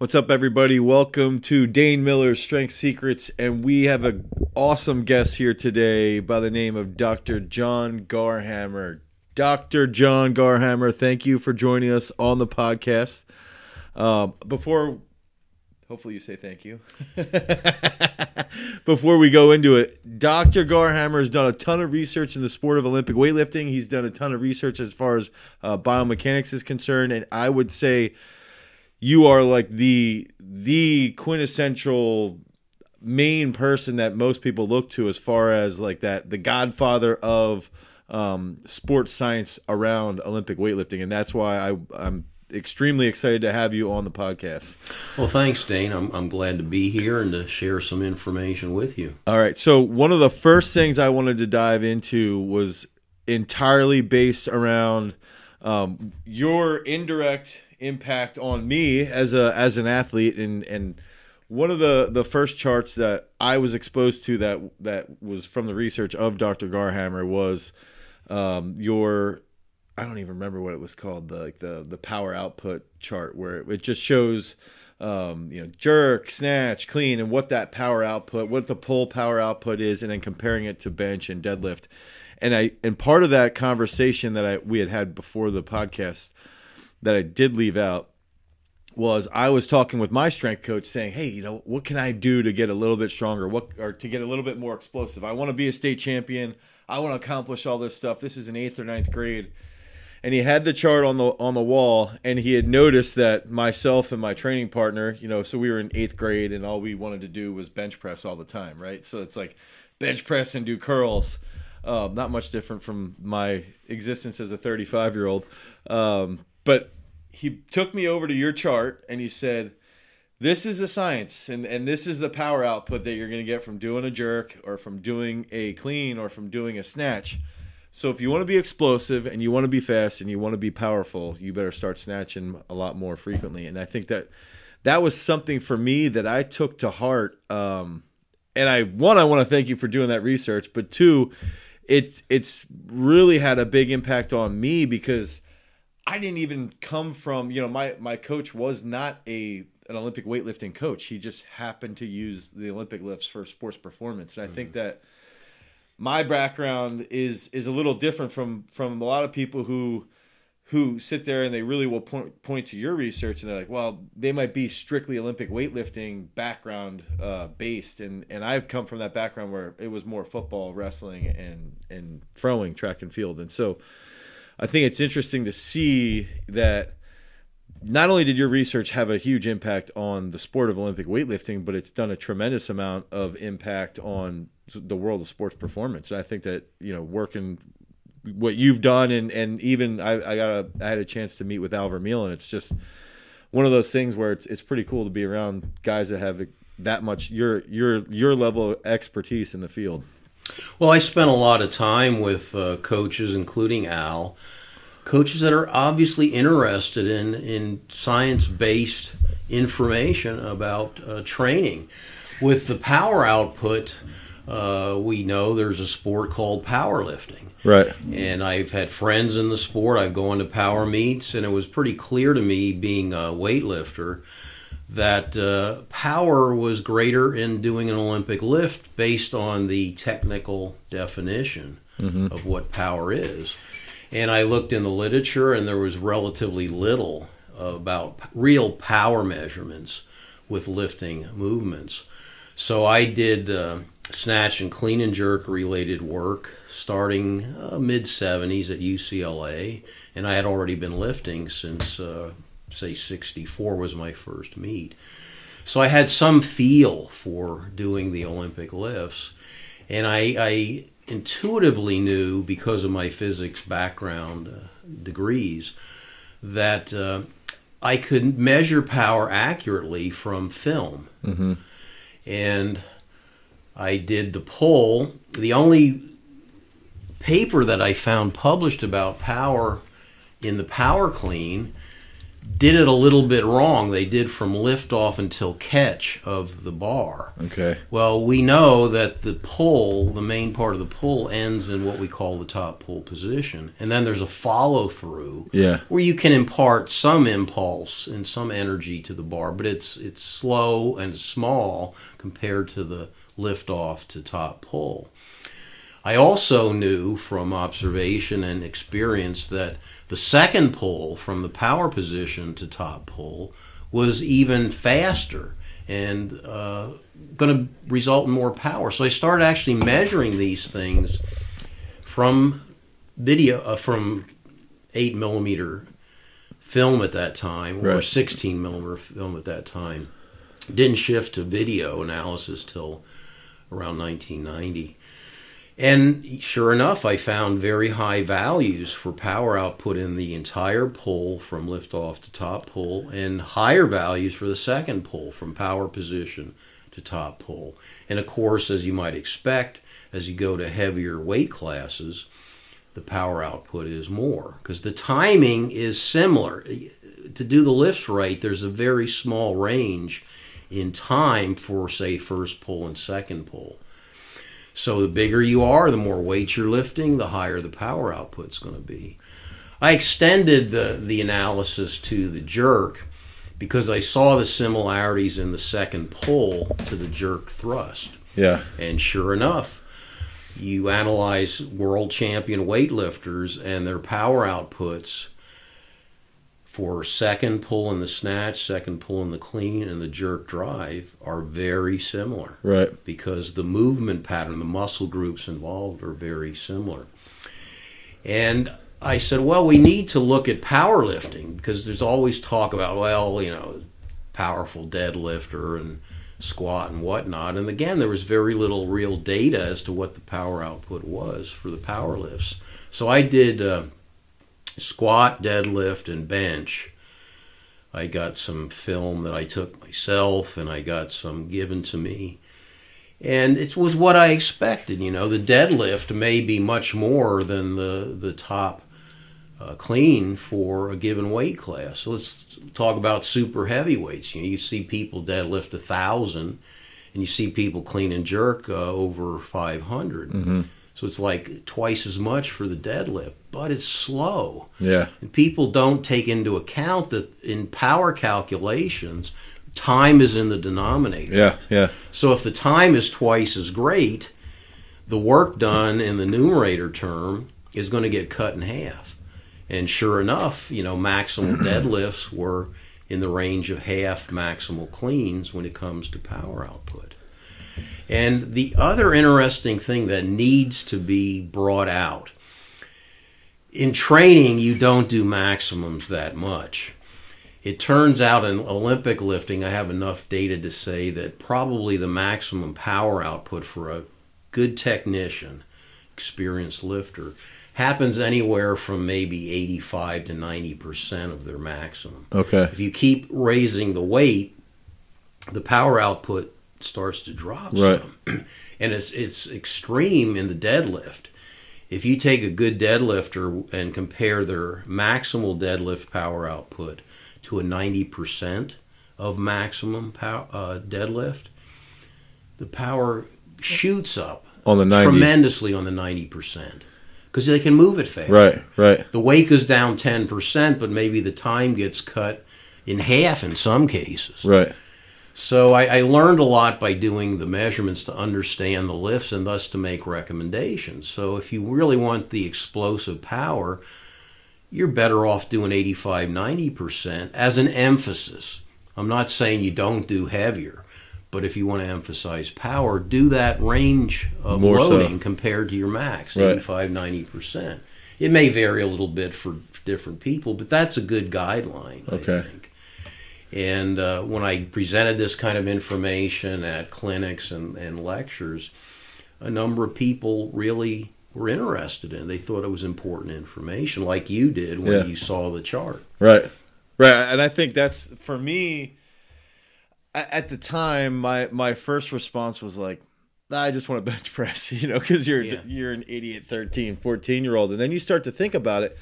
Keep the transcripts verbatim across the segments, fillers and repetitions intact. What's up, everybody? Welcome to Dane Miller's Strength Secrets, and we have an awesome guest here today by the name of Doctor John Garhammer. Doctor John Garhammer, thank you for joining us on the podcast. Um, before, hopefully you say thank you. Before we go into it, Doctor Garhammer has done a ton of research in the sport of Olympic weightlifting. He's done a ton of research as far as uh, biomechanics is concerned, and I would say you are like the the quintessential main person that most people look to as far as like that the godfather of um, sports science around Olympic weightlifting, and that's why I, I'm extremely excited to have you on the podcast. Well, thanks, Dane. I'm, I'm glad to be here and to share some information with you. All right, so one of the first things I wanted to dive into was entirely based around um, your indirect impact on me as a as an athlete, and and one of the the first charts that I was exposed to that that was from the research of Doctor Garhammer was um your, I don't even remember what it was called, the like the the power output chart, where it, it just shows um you know, jerk, snatch, clean, and what that power output, what the pull power output is, and then comparing it to bench and deadlift. And I and part of that conversation that I we had had before the podcast that I did leave out was I was talking with my strength coach saying, hey, you know, what can I do to get a little bit stronger? What, or to get a little bit more explosive? I want to be a state champion. I want to accomplish all this stuff. This is in eighth or ninth grade. And he had the chart on the, on the wall, and he had noticed that myself and my training partner, you know, so we were in eighth grade and all we wanted to do was bench press all the time. Right. So it's like bench press and do curls. Uh, not much different from my existence as a thirty-five year old. Um, But he took me over to your chart and he said, this is the science, and, and this is the power output that you're going to get from doing a jerk or from doing a clean or from doing a snatch. So if you want to be explosive and you want to be fast and you want to be powerful, you better start snatching a lot more frequently. And I think that that was something for me that I took to heart. Um, and I, one, I want to thank you for doing that research, but two, it's, it's really had a big impact on me because I didn't even come from, you know, my, my coach was not a an Olympic weightlifting coach. He just happened to use the Olympic lifts for sports performance. And I mm-hmm. think that my background is is a little different from from a lot of people who who sit there and they really will point, point to your research and they're like, well, they might be strictly Olympic weightlifting background uh, based. And, and I've come from that background where it was more football, wrestling, and, and throwing, track and field. And so I think it's interesting to see that not only did your research have a huge impact on the sport of Olympic weightlifting, but it's done a tremendous amount of impact on the world of sports performance. And I think that, you know, working what you've done, and, and even I, I got a, I had a chance to meet with Al Vermeil, and it's just one of those things where it's, it's pretty cool to be around guys that have that much your, your, your level of expertise in the field. Well, I spent a lot of time with uh, coaches, including Al, coaches that are obviously interested in, in science-based information about uh, training. With the power output, uh, we know there's a sport called powerlifting. Right. And I've had friends in the sport. I've gone to power meets, and it was pretty clear to me, being a weightlifter, that uh, power was greater in doing an Olympic lift based on the technical definition mm-hmm. of what power is. And I looked in the literature, and there was relatively little about real power measurements with lifting movements. So I did uh, snatch and clean and jerk related work starting uh, mid seventies at U C L A, and I had already been lifting since uh, say sixty-four was my first meet. So I had some feel for doing the Olympic lifts. And I, I intuitively knew, because of my physics background uh, degrees, that uh, I could measure power accurately from film. Mm-hmm. And I did the pull. The only paper that I found published about power in the power clean did it a little bit wrong. They did from liftoff until catch of the bar. Okay. Well, we know that the pull, the main part of the pull, ends in what we call the top pull position. And then there's a follow-through yeah. where you can impart some impulse and some energy to the bar, but it's, it's slow and small compared to the liftoff to top pull. I also knew from observation and experience that the second pull from the power position to top pull was even faster and uh, going to result in more power. So I started actually measuring these things from video, uh, from eight millimeter film at that time, or right. sixteen millimeter film at that time. Didn't shift to video analysis till around nineteen ninety. And sure enough, I found very high values for power output in the entire pull from liftoff to top pull, and higher values for the second pull from power position to top pull. And of course, as you might expect, as you go to heavier weight classes, the power output is more because the timing is similar. To do the lifts right, there's a very small range in time for, say, first pull and second pull. So the bigger you are, the more weight you're lifting, the higher the power output's going to be. I extended the, the analysis to the jerk because I saw the similarities in the second pull to the jerk thrust. Yeah. And sure enough, you analyze world champion weightlifters and their power outputs for second pull in the snatch, second pull in the clean, and the jerk drive are very similar. Right. Because the movement pattern, the muscle groups involved are very similar. And I said, well, we need to look at powerlifting because there's always talk about, well, you know, powerful deadlifter and squat and whatnot. And again, there was very little real data as to what the power output was for the power lifts. So I did... Uh, squat, deadlift, and bench. I got some film that I took myself, and I got some given to me. And it was what I expected, you know. The deadlift may be much more than the, the top uh, clean for a given weight class. So let's talk about super heavyweights. You know, you see people deadlift a thousand, and you see people clean and jerk uh, over five hundred. Mm-hmm. So it's like twice as much for the deadlift, but it's slow. Yeah. And people don't take into account that in power calculations, time is in the denominator. Yeah, yeah. So if the time is twice as great, the work done in the numerator term is going to get cut in half. And sure enough, you know, maximal deadlifts were in the range of half maximal cleans when it comes to power output. And the other interesting thing that needs to be brought out, in training, you don't do maximums that much. It turns out in Olympic lifting, I have enough data to say that probably the maximum power output for a good technician, experienced lifter, happens anywhere from maybe eighty-five to ninety percent of their maximum. Okay. If you keep raising the weight, the power output starts to drop right. some. And it's it's extreme in the deadlift. If you take a good deadlifter and compare their maximal deadlift power output to a ninety percent of maximum power uh, deadlift, the power shoots up on the ninety. Tremendously on the ninety percent because they can move it faster. Right, right. The weight goes down ten percent, but maybe the time gets cut in half in some cases. Right. So I, I learned a lot by doing the measurements to understand the lifts and thus to make recommendations. So if you really want the explosive power, you're better off doing eighty-five, ninety percent as an emphasis. I'm not saying you don't do heavier, but if you want to emphasize power, do that range of more loading so. Compared to your max, right. eighty-five, ninety percent. It may vary a little bit for different people, but that's a good guideline, okay. I think. And uh, when I presented this kind of information at clinics and, and lectures, a number of people really were interested in it. They thought it was important information, like you did when yeah. you saw the chart. Right, right. And I think that's, for me, at the time, my, my first response was like, I just want to bench press, you know, because you're, yeah. you're an idiot thirteen, fourteen-year-old. And then you start to think about it.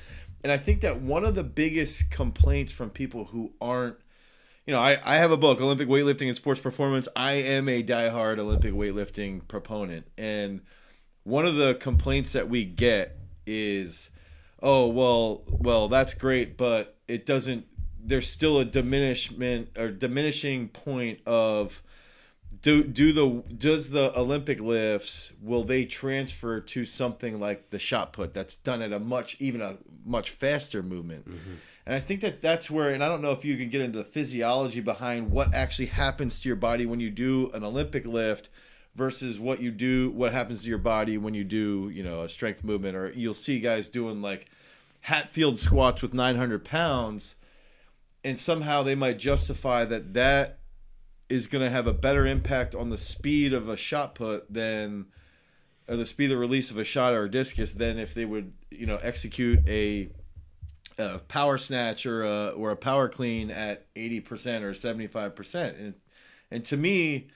And I think that one of the biggest complaints from people who aren't, you know, I, I have a book, Olympic Weightlifting and Sports Performance. I am a diehard Olympic weightlifting proponent. And one of the complaints that we get is, oh, well, well, that's great, but it doesn't, there's still a diminishment or diminishing point of do, do the, does the Olympic lifts, will they transfer to something like the shot put that's done at a much, even a much faster movement. Mm-hmm. And I think that that's where, and I don't know if you can get into the physiology behind what actually happens to your body when you do an Olympic lift versus what you do, what happens to your body when you do, you know, a strength movement, or you'll see guys doing like Hatfield squats with nine hundred pounds. And somehow they might justify that that is going to have a better impact on the speed of a shot put than, or the speed of release of a shot or a discus than if they would, you know, execute a, a power snatch or a, or a power clean at eighty percent or seventy-five percent. And, and to me,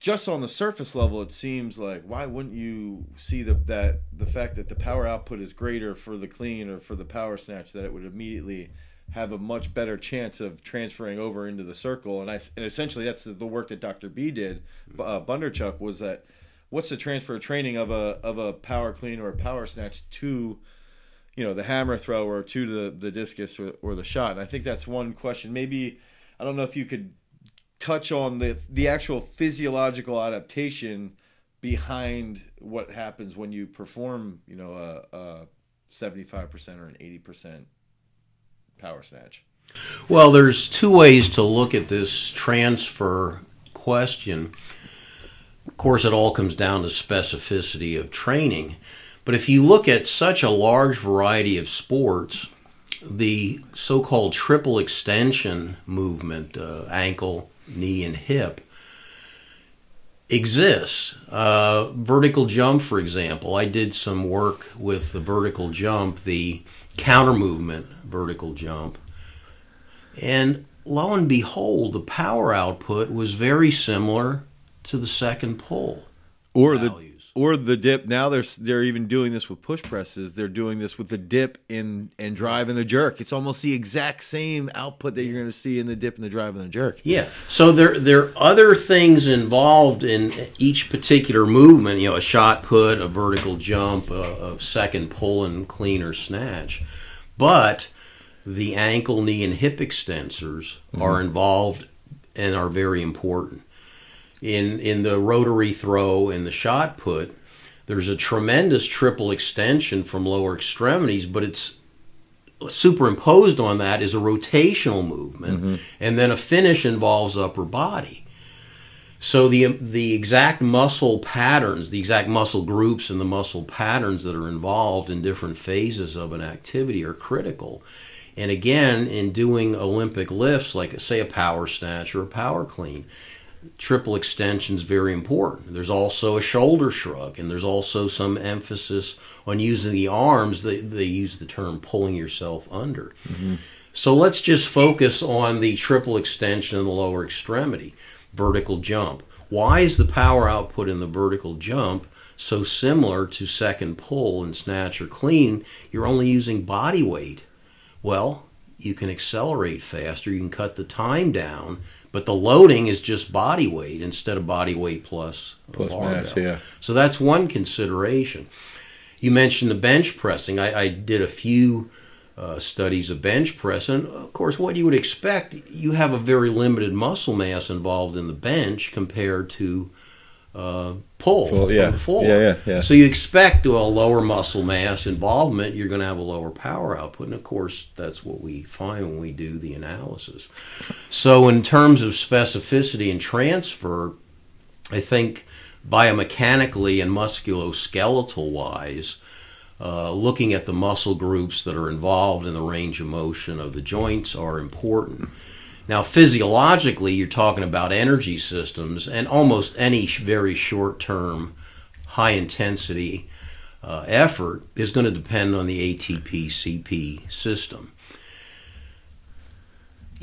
just on the surface level, it seems like, why wouldn't you see the, that the fact that the power output is greater for the clean or for the power snatch, that it would immediately have a much better chance of transferring over into the circle. And I, and essentially that's the work that Doctor B did, uh, Bundarchuk, was that what's the transfer training of a, of a power clean or a power snatch to, you know, the hammer throw or to the, the discus or, or the shot. And I think that's one question. Maybe, I don't know if you could touch on the, the actual physiological adaptation behind what happens when you perform, you know, a, a seventy-five percent or an eighty percent power snatch. Well, there's two ways to look at this transfer question. Of course, it all comes down to specificity of training. But if you look at such a large variety of sports, the so-called triple extension movement, uh, ankle, knee, and hip, exists. Uh, vertical jump, for example. I did some work with the vertical jump, the counter movement vertical jump. And lo and behold, the power output was very similar to the second pull. Or values. the or the dip. Now they're they're even doing this with push presses. They're doing this with the dip in and drive and the jerk. It's almost the exact same output that you're going to see in the dip and the drive and the jerk. Yeah. So there there are other things involved in each particular movement. You know, a shot put, a vertical jump, a, a second pull and clean or snatch. But the ankle, knee, and hip extensors mm-hmm. are involved and are very important. In, in the rotary throw and the shot put, there's a tremendous triple extension from lower extremities, but it's superimposed on that is a rotational movement, mm-hmm. and then a finish involves upper body. So the, the exact muscle patterns, the exact muscle groups and the muscle patterns that are involved in different phases of an activity are critical. And again, in doing Olympic lifts, like say a power snatch or a power clean, triple extension is very important. There's also a shoulder shrug, and there's also some emphasis on using the arms. They, they use the term pulling yourself under. Mm-hmm. So let's just focus on the triple extension in the lower extremity. Vertical jump. Why is the power output in the vertical jump so similar to second pull and snatch or clean? You're only using body weight. Well, you can accelerate faster, you can cut the time down, but the loading is just body weight instead of body weight plus plus mass. Yeah. So that's one consideration. You mentioned the bench pressing. I, I did a few Uh, studies of bench press, and of course what you would expect, you have a very limited muscle mass involved in the bench compared to uh, pull Full, yeah. from the floor. Yeah, yeah, yeah. So you expect a lower muscle mass involvement, you're going to have a lower power output, and of course that's what we find when we do the analysis. So in terms of specificity and transfer, I think biomechanically and musculoskeletal wise, Uh, looking at the muscle groups that are involved in the range of motion of the joints are important. Now, physiologically, you're talking about energy systems, and almost any sh very short-term, high-intensity uh, effort is going to depend on the A T P C P system.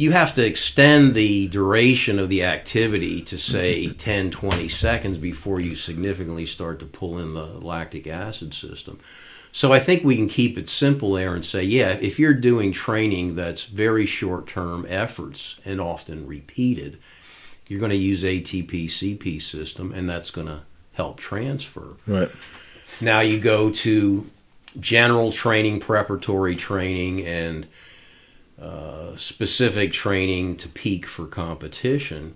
you have to extend the duration of the activity to, say, ten, twenty seconds before you significantly start to pull in the lactic acid system. So I think we can keep it simple there and say, yeah, if you're doing training that's very short-term efforts and often repeated, you're going to use A T P C P system, and that's going to help transfer. Right. Now you go to general training, preparatory training, and uh, specific training to peak for competition.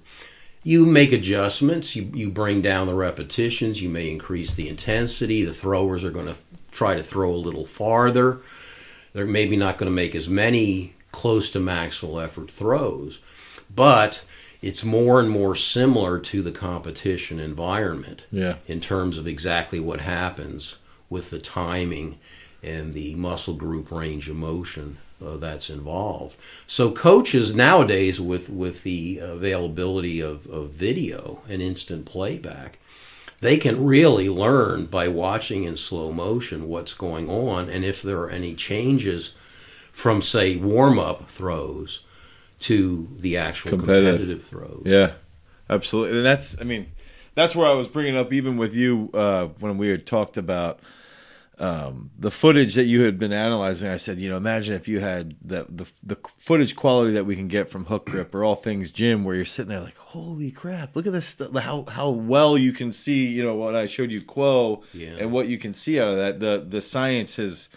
You make adjustments. You, you bring down the repetitions. You may increase the intensity. The throwers are going to try to throw a little farther. They're maybe not going to make as many close to maximal effort throws, but it's more and more similar to the competition environment, yeah, in terms of exactly what happens with the timing and the muscle group range of motion uh, that's involved. So coaches nowadays, with, with the availability of, of video and instant playback, they can really learn by watching in slow motion what's going on, and if there are any changes from, say, warm-up throws to the actual competitive, competitive throws. Yeah, absolutely. And that's, I mean, that's where I was bringing up, even with you, uh, when we had talked about um, the footage that you had been analyzing. I said, you know, imagine if you had the, the, the footage quality that we can get from Hook Grip or All Things Gym, where you're sitting there like, holy crap, look at this, how, how well you can see, you know, what I showed you, Quo, yeah, and what you can see out of that. The, the science has,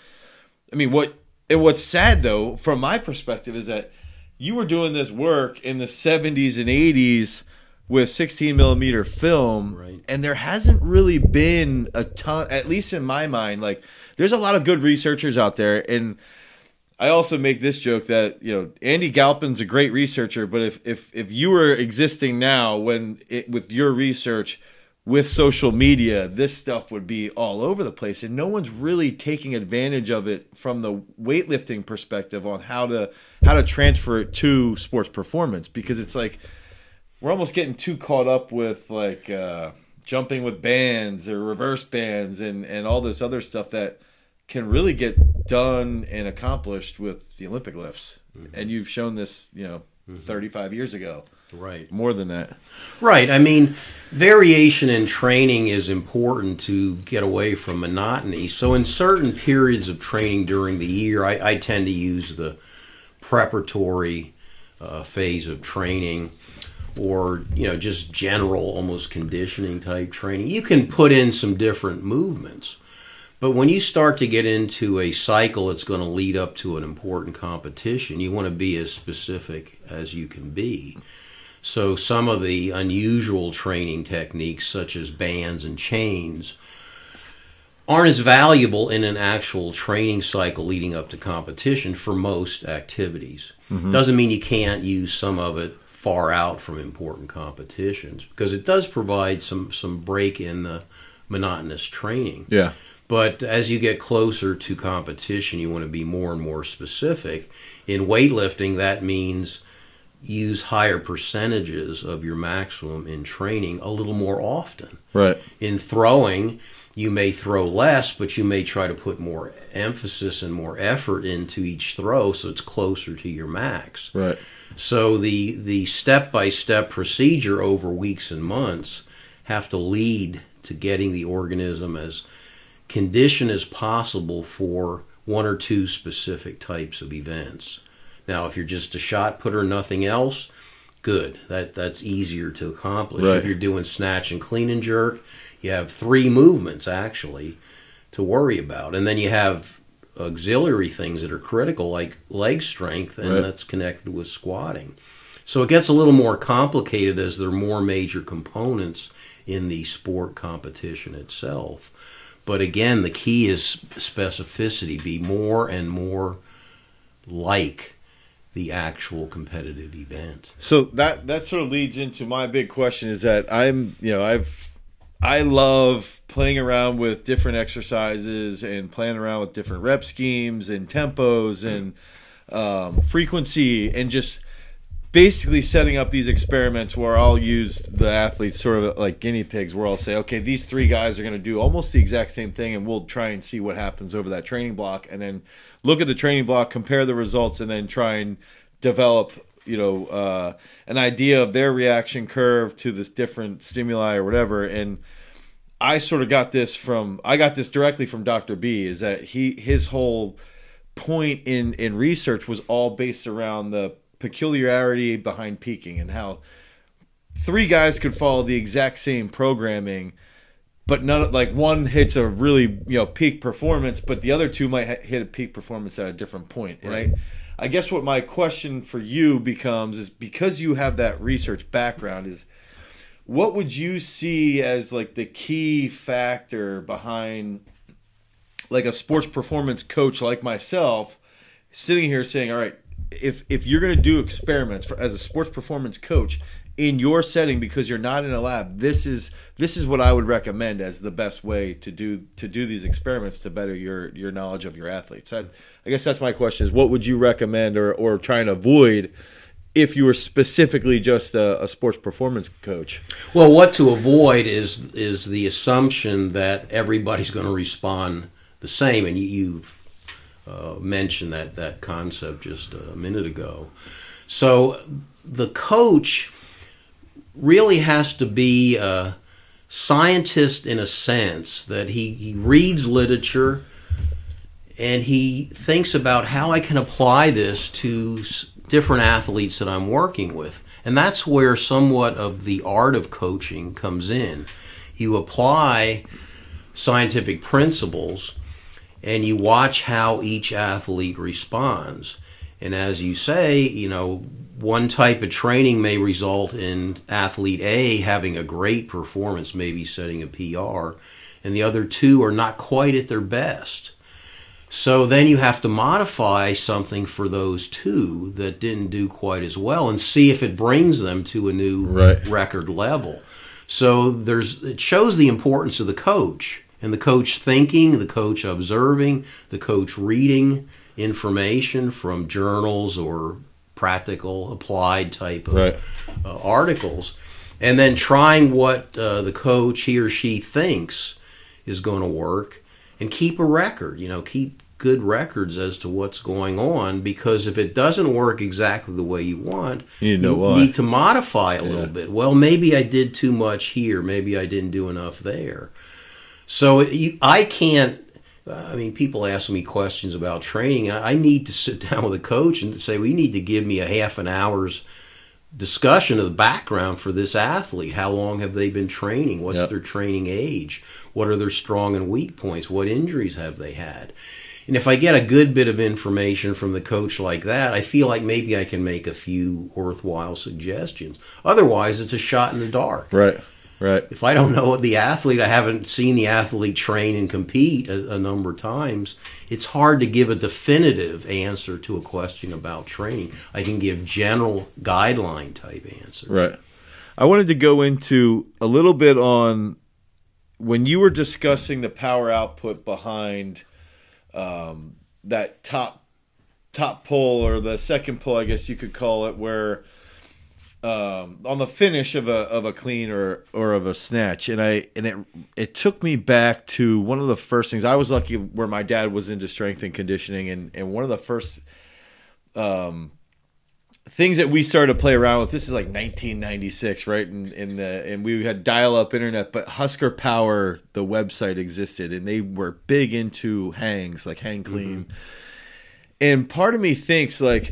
I mean, what, and what's sad, though, from my perspective, is that you were doing this work in the seventies and eighties with sixteen millimeter film, right, and there hasn't really been a ton, at least in my mind. Like, there's a lot of good researchers out there, and I also make this joke that, you know, Andy Galpin's a great researcher, but if if if you were existing now, when it, with your research, with social media, this stuff would be all over the place, and no one's really taking advantage of it from the weightlifting perspective on how to how to transfer it to sports performance, because it's like we're almost getting too caught up with like uh, jumping with bands or reverse bands and and all this other stuff that can really get done and accomplished with the Olympic lifts. Mm-hmm. And you've shown this, you know, mm-hmm, thirty-five years ago. Right. More than that. Right. I mean, variation in training is important to get away from monotony. So in certain periods of training during the year, I, I tend to use the preparatory uh, phase of training, or, you know, just general almost conditioning type training. You can put in some different movements, but when you start to get into a cycle that's going to lead up to an important competition, you want to be as specific as you can be. So some of the unusual training techniques, such as bands and chains, aren't as valuable in an actual training cycle leading up to competition for most activities. Mm-hmm. Doesn't mean you can't use some of it far out from important competitions, because it does provide some, some break in the monotonous training. Yeah. But as you get closer to competition, you want to be more and more specific. In weightlifting, that means use higher percentages of your maximum in training a little more often. Right. In throwing, you may throw less, but you may try to put more emphasis and more effort into each throw, so it's closer to your max. Right. So the the step-by-step procedure over weeks and months have to lead to getting the organism as conditioned as possible for one or two specific types of events. Now, if you're just a shot putter and nothing else, good. That, that's easier to accomplish. Right. If you're doing snatch and clean and jerk, you have three movements, actually, to worry about. And then you have auxiliary things that are critical, like leg strength, and right, that's connected with squatting. So it gets a little more complicated as there are more major components in the sport competition itself. But again, the key is specificity. Be more and more like the actual competitive event. So that that sort of leads into my big question, is that I'm, you know, I've I love playing around with different exercises and playing around with different rep schemes and tempos and um, frequency, and just basically setting up these experiments where I'll use the athletes sort of like guinea pigs, where I'll say, okay, these three guys are going to do almost the exact same thing, and we'll try and see what happens over that training block, and then look at the training block, compare the results, and then try and develop, you know, uh, an idea of their reaction curve to this different stimuli or whatever. And I sort of got this from, I got this directly from Doctor B, is that he, his whole point in, in research was all based around the peculiarity behind peaking and how three guys could follow the exact same programming, but none, like one hits a really, you know, peak performance, but the other two might ha- hit a peak performance at a different point. And right. I, I guess what my question for you becomes is, because you have that research background, is what would you see as like the key factor behind like a sports performance coach like myself sitting here saying, all right, if if you're going to do experiments for, as a sports performance coach in your setting, because you're not in a lab, this is this is what I would recommend as the best way to do to do these experiments to better your your knowledge of your athletes. I, I guess that's my question, is what would you recommend or or try and avoid if you were specifically just a, a sports performance coach? Well, what to avoid is is the assumption that everybody's going to respond the same, and you, you've uh, mentioned that that concept just a minute ago. So the coach really has to be a scientist in a sense that he, he reads literature and he thinks about how I can apply this to different athletes that I'm working with. And that's where somewhat of the art of coaching comes in. You apply scientific principles and you watch how each athlete responds. And as you say, you know, one type of training may result in athlete A having a great performance, maybe setting a P R, and the other two are not quite at their best. So then you have to modify something for those two that didn't do quite as well and see if it brings them to a new right. record level. So there's it shows the importance of the coach, and the coach thinking, the coach observing, the coach reading information from journals or practical applied type of right. uh, articles, and then trying what uh, the coach he or she thinks is going to work, and keep a record, you know, keep good records as to what's going on, because if it doesn't work exactly the way you want, you, you know need to modify a yeah. little bit. Well, maybe I did too much here, maybe I didn't do enough there. So it, I can't I mean, people ask me questions about training, and I need to sit down with a coach and say, well, you need to give me a half an hour's discussion of the background for this athlete. How long have they been training? What's yep. their training age? What are their strong and weak points? What injuries have they had? And if I get a good bit of information from the coach like that, I feel like maybe I can make a few worthwhile suggestions. Otherwise, it's a shot in the dark. Right. Right. If I don't know the athlete, I haven't seen the athlete train and compete a, a number of times, it's hard to give a definitive answer to a question about training. I can give general guideline type answers. Right. I wanted to go into a little bit on when you were discussing the power output behind um, that top top pull, or the second pull, I guess you could call it, where Um, on the finish of a of a clean or or of a snatch, and I and it it took me back to one of the first things. I was lucky where my dad was into strength and conditioning, and and one of the first um things that we started to play around with. This is like nineteen ninety-six, right? And in, in the and we had dial up internet, but Husker Power, the website, existed, and they were big into hangs, like hang clean. Mm-hmm. And part of me thinks like,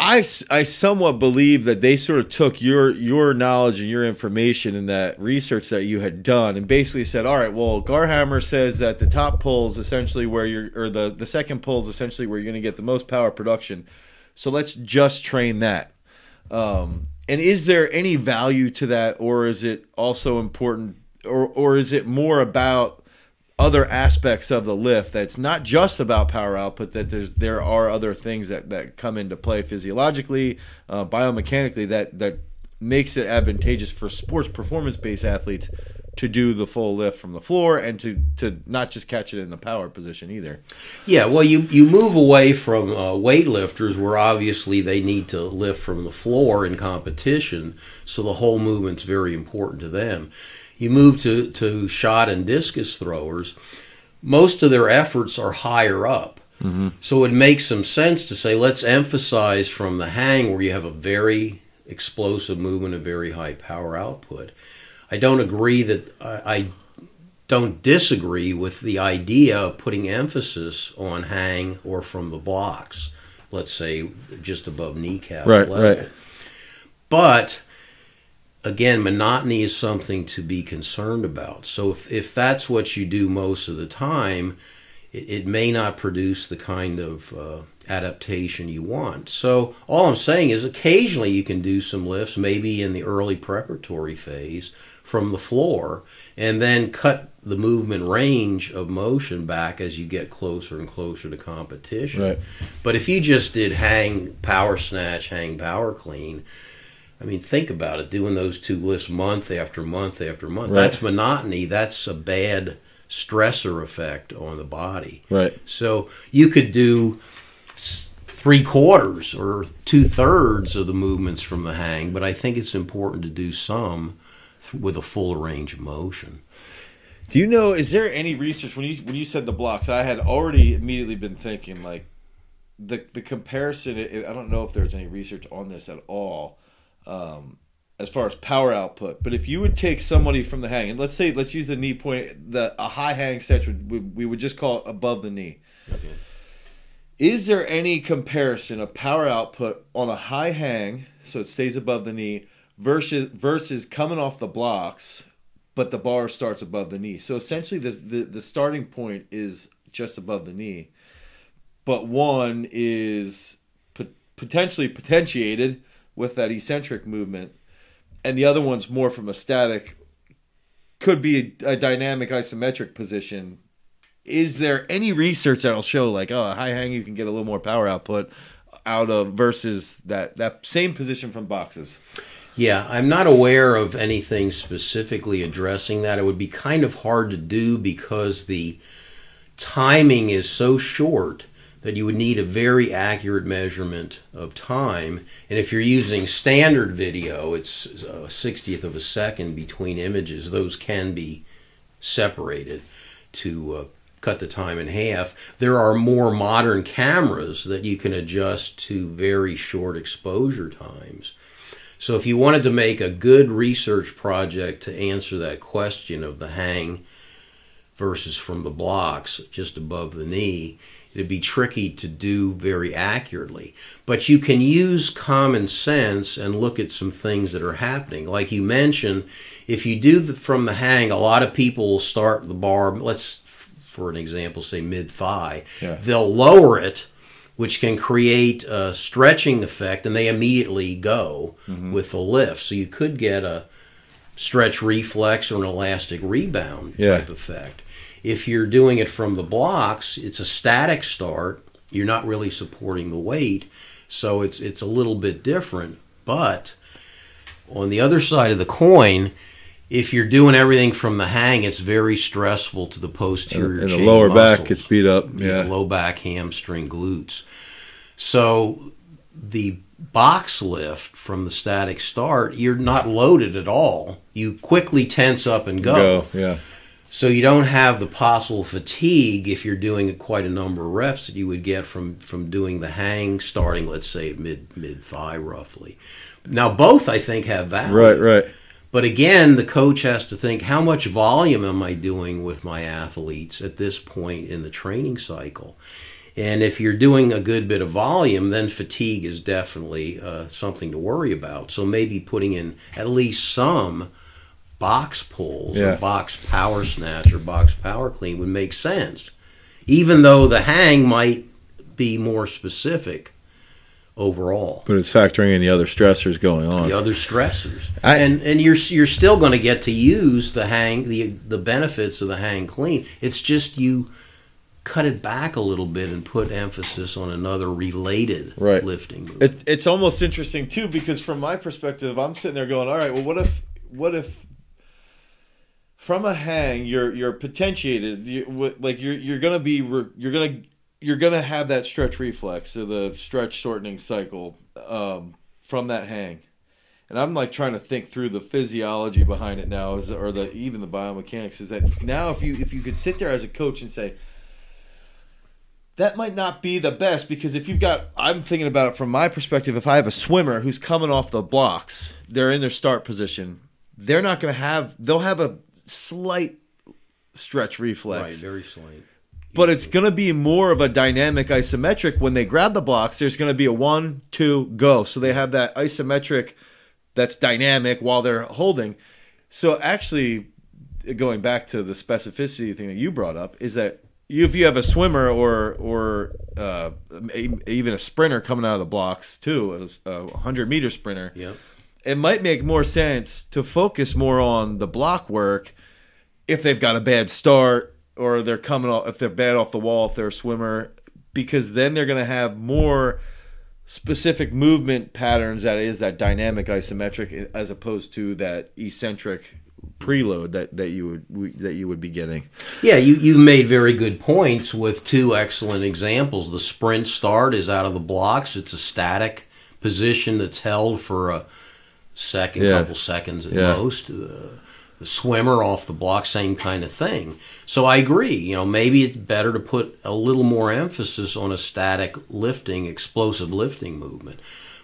I, I somewhat believe that they sort of took your your knowledge and your information and that research that you had done and basically said, all right, well, Garhammer says that the top pull is essentially where you're, or the, the second pull is essentially where you're going to get the most power production. So let's just train that. Um, and is there any value to that, or is it also important, or, or is it more about other aspects of the lift that's not just about power output, that there's, there are other things that, that come into play physiologically, uh, biomechanically, that, that makes it advantageous for sports performance-based athletes to do the full lift from the floor and to, to not just catch it in the power position either? Yeah, well, you, you move away from uh, weightlifters, where obviously they need to lift from the floor in competition, so the whole movement's very important to them. You move to, to shot and discus throwers, most of their efforts are higher up. Mm-hmm. So it makes some sense to say, let's emphasize from the hang where you have a very explosive movement, a very high power output. I don't agree that I, I don't disagree with the idea of putting emphasis on hang or from the blocks, let's say just above kneecap right, level. Right. But again, monotony is something to be concerned about. So if, if that's what you do most of the time, it, it may not produce the kind of uh, adaptation you want. So all I'm saying is occasionally you can do some lifts, maybe in the early preparatory phase from the floor, and then cut the movement range of motion back as you get closer and closer to competition. Right. But if you just did hang power snatch, hang power clean, I mean, think about it, doing those two lifts month after month after month. Right. That's monotony. That's a bad stressor effect on the body. Right. So you could do three quarters or two thirds of the movements from the hang, but I think it's important to do some with a full range of motion. Do you know, is there any research, when you when you said the blocks, I had already immediately been thinking, like, the the comparison, I don't know if there's any research on this at all, um, as far as power output. But if you would take somebody from the hang, and let's say, let's use the knee point, the a high hang set, would, we, we would just call it above the knee. Okay. Is there any comparison of power output on a high hang, so it stays above the knee, versus versus coming off the blocks, but the bar starts above the knee? So essentially the, the the starting point is just above the knee, but one is pot- potentially potentiated with that eccentric movement, and the other one's more from a static, could be a, a dynamic isometric position. Is there any research that'll show, like, oh, a high hang you can get a little more power output out of versus that that same position from boxes? Yeah, I'm not aware of anything specifically addressing that. It would be kind of hard to do because the timing is so short that you would need a very accurate measurement of time. And if you're using standard video, it's a sixtieth of a second between images. Those can be separated to uh, cut the time in half. There are more modern cameras that you can adjust to very short exposure times. So if you wanted to make a good research project to answer that question of the hang versus from the blocks just above the knee, it'd be tricky to do very accurately. But you can use common sense and look at some things that are happening. Like you mentioned, if you do the, from the hang, a lot of people will start the bar, let's, for an example, say mid-thigh. Yeah. They'll lower it, which can create a stretching effect, and they immediately go mm-hmm. with the lift. So you could get a stretch reflex or an elastic rebound yeah. type effect. If you're doing it from the blocks, it's a static start. You're not really supporting the weight, so it's it's a little bit different. But on the other side of the coin, if you're doing everything from the hang, it's very stressful to the posterior and chain and the lower muscles. Back gets beat up. Yeah, low back, hamstring, glutes. So the box lift from the static start, you're not loaded at all. You quickly tense up and go. go. Yeah. So you don't have the possible fatigue if you're doing quite a number of reps that you would get from from doing the hang, starting, let's say, mid mid thigh roughly. Now both I think have value. Right. Right. But again, the coach has to think, how much volume am I doing with my athletes at this point in the training cycle? And if you're doing a good bit of volume, then fatigue is definitely uh, something to worry about. So maybe putting in at least some box pulls yeah. or box power snatch or box power clean would make sense, even though the hang might be more specific overall. But it's factoring in the other stressors going on. The other stressors. I, and and you're you're still going to get to use the hang, the the benefits of the hang clean. It's just you cut it back a little bit and put emphasis on another related right. lifting movement. It, it's almost interesting too, because from my perspective, I'm sitting there going, all right, well, what if what if from a hang you're you're potentiated, you, like you're you're going to be you're going to you're going to have that stretch reflex, so the stretch shortening cycle um, from that hang. And I'm like trying to think through the physiology behind it now, is, or the even the biomechanics, is that now if you if you could sit there as a coach and say, that might not be the best, because if you've got, I'm thinking about it from my perspective, if I have a swimmer who's coming off the blocks, they're in their start position, they're not going to have, they'll have a slight stretch reflex. Right, very slight. But it's going to be more of a dynamic isometric. When they grab the blocks, there's going to be a one, two, go. So they have that isometric that's dynamic while they're holding. So actually, going back to the specificity thing that you brought up, is that if you have a swimmer or or uh, even a sprinter coming out of the blocks too, a hundred-meter sprinter, yep. It might make more sense to focus more on the block work if they've got a bad start, or they're coming off, if they're bad off the wall, if they're a swimmer, because then they're going to have more specific movement patterns that is that dynamic isometric, as opposed to that eccentric preload that that you would that you would be getting. Yeah, you you made very good points with two excellent examples. The sprint start is out of the blocks; it's a static position that's held for a second, yeah. couple seconds at yeah. most. Uh, The swimmer off the block, same kind of thing. So I agree. You know, maybe it's better to put a little more emphasis on a static lifting, explosive lifting movement.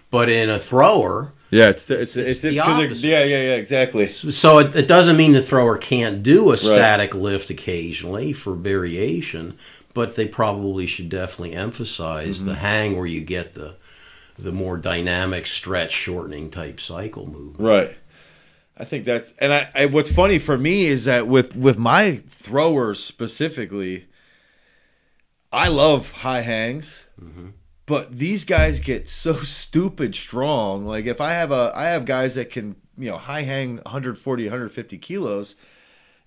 But in a thrower, yeah, it's it's it's, it's, it's the opposite. Yeah, yeah, yeah, exactly. So it, it doesn't mean the thrower can't do a static right. lift occasionally for variation, but they probably should definitely emphasize mm-hmm. the hang, where you get the the more dynamic stretch shortening type cycle movement. Right. I think that's, and I, I, what's funny for me is that with, with my throwers specifically, I love high hangs, mm-hmm. but these guys get so stupid strong. Like if I have a, I have guys that can, you know, high hang one forty, one fifty kilos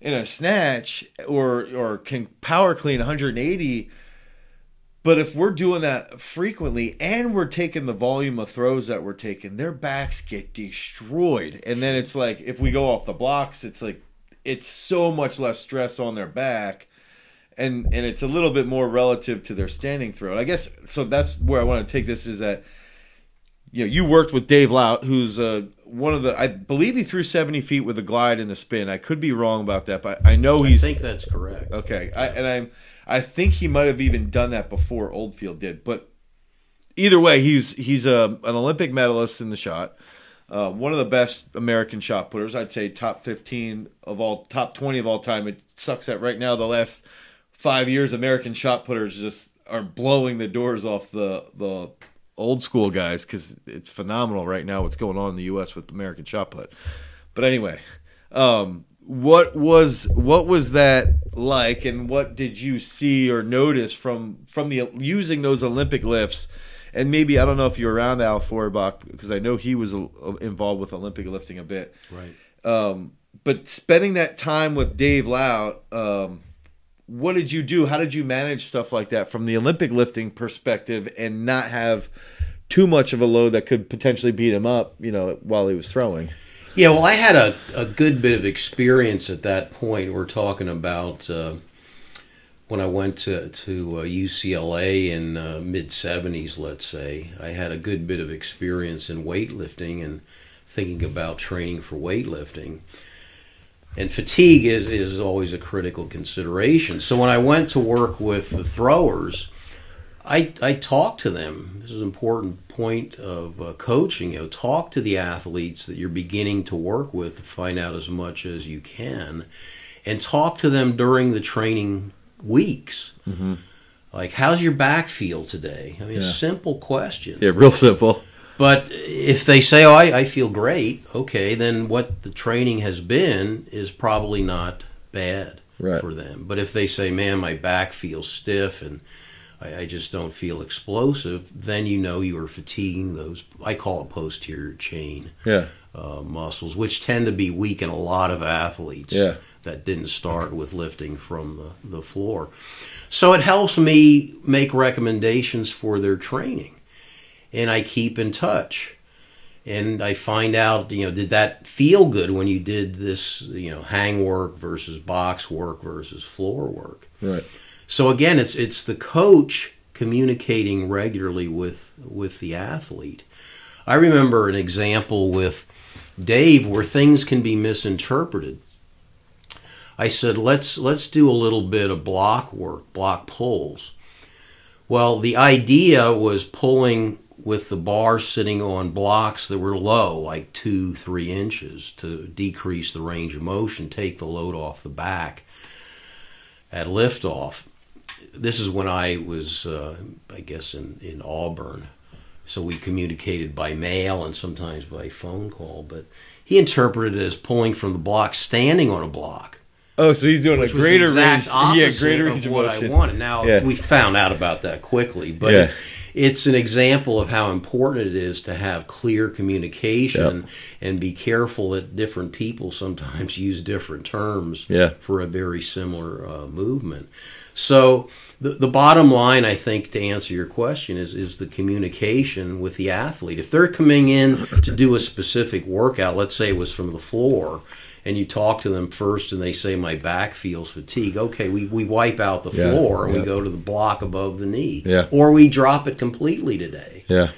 in a snatch, or, or can power clean one eighty. But if we're doing that frequently and we're taking the volume of throws that we're taking, their backs get destroyed. And then it's like, if we go off the blocks, it's like, it's so much less stress on their back. And, and it's a little bit more relative to their standing throw. And I guess, so that's where I want to take this, is that, you know, you worked with Dave Laut, who's uh, one of the, I believe he threw seventy feet with a glide and the spin. I could be wrong about that, but I know he's. I think that's correct. Okay. I, and I'm. I think he might have even done that before Oldfield did, but either way, he's he's a an Olympic medalist in the shot, uh, one of the best American shot putters. I'd say top fifteen of all, top twenty of all time. It sucks that right now the last five years American shot putters just are blowing the doors off the the old school guys, because it's phenomenal right now what's going on in the U S with American shot put. But anyway. Um, What was what was that like, and what did you see or notice from from the using those Olympic lifts? And maybe, I don't know if you're around Al Forbach, because I know he was involved with Olympic lifting a bit. Right. Um, but spending that time with Dave Laut, um, what did you do? How did you manage stuff like that from the Olympic lifting perspective, and not have too much of a load that could potentially beat him up, you know, while he was throwing? Yeah, well, I had a, a good bit of experience at that point. We're talking about uh, when I went to, to uh, U C L A in uh, mid seventies, let's say. I had a good bit of experience in weightlifting and thinking about training for weightlifting. And fatigue is, is always a critical consideration. So when I went to work with the throwers, I, I talked to them. This is an important point of uh, coaching. You know, talk to the athletes that you're beginning to work with to find out as much as you can, and talk to them during the training weeks. Mm-hmm. Like, how's your back feel today? I mean, yeah. A simple question. Yeah, real simple. But if they say, oh, I, I feel great, okay, then what the training has been is probably not bad right. for them. But if they say, man, my back feels stiff and I just don't feel explosive, then you know you are fatiguing those, I call it posterior chain yeah. uh, muscles, which tend to be weak in a lot of athletes yeah. that didn't start with lifting from the, the floor. So it helps me make recommendations for their training, and I keep in touch. And I find out, you know, did that feel good when you did this, you know, hang work versus box work versus floor work? Right. So again, it's it's the coach communicating regularly with with the athlete. I remember an example with Dave where things can be misinterpreted. I said, let's let's do a little bit of block work, block pulls. Well, the idea was pulling with the bar sitting on blocks that were low, like two, three inches, to decrease the range of motion, take the load off the back at liftoff. This is when I was, uh, I guess, in, in Auburn. So we communicated by mail and sometimes by phone call. But he interpreted it as pulling from the block, standing on a block. Oh, so he's doing a greater range. Yeah, greater range of what I wanted. Now, yeah. we found out about that quickly. But yeah. it, it's an example of how important it is to have clear communication, yep. and be careful that different people sometimes use different terms yeah. for a very similar uh, movement. So the, the bottom line, I think, to answer your question is, is the communication with the athlete. If they're coming in to do a specific workout, let's say it was from the floor, and you talk to them first and they say, my back feels fatigue. Okay, we, we wipe out the yeah, floor and yeah. we go to the block above the knee. Yeah. Or we drop it completely today. Yeah.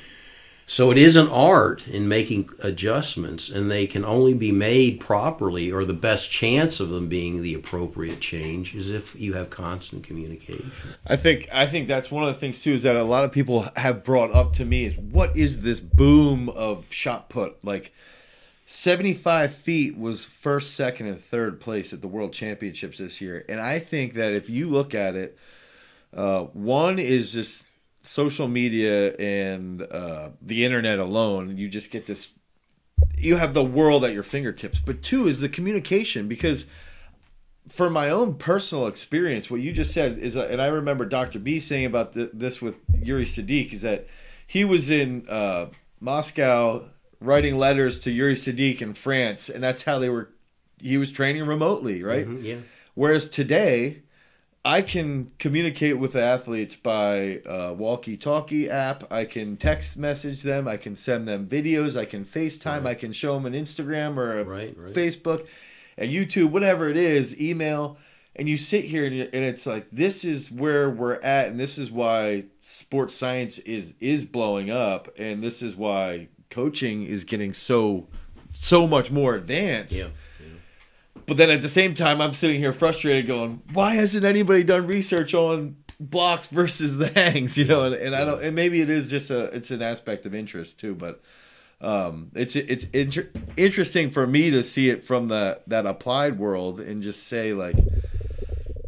So it is an art in making adjustments, and they can only be made properly, or the best chance of them being the appropriate change is if you have constant communication. I think I think that's one of the things too, is that a lot of people have brought up to me is, what is this boom of shot put? Like seventy-five feet was first, second, and third place at the World Championships this year. And I think that if you look at it, uh, one is just social media and uh, the internet alone. You just get this, you have the world at your fingertips. But two is the communication, because for my own personal experience, what you just said is, and I remember Doctor B saying about th this with Yuri Sadiq, is that he was in uh, Moscow writing letters to Yuri Sadiq in France, and that's how they were, he was training remotely, right? Mm-hmm, yeah. Whereas today, I can communicate with the athletes by uh, walkie-talkie app. I can text message them. I can send them videos. I can FaceTime. Right. I can show them an Instagram or a right, right. Facebook, a YouTube, whatever it is, email. And you sit here and, and it's like, this is where we're at, and this is why sports science is is blowing up, and this is why coaching is getting so so much more advanced. Yeah. But then at the same time, I'm sitting here frustrated going, why hasn't anybody done research on blocks versus the hangs? You know, and, and I don't, and maybe it is just a, it's an aspect of interest too, but um, it's, it's inter interesting for me to see it from the, that applied world and just say like,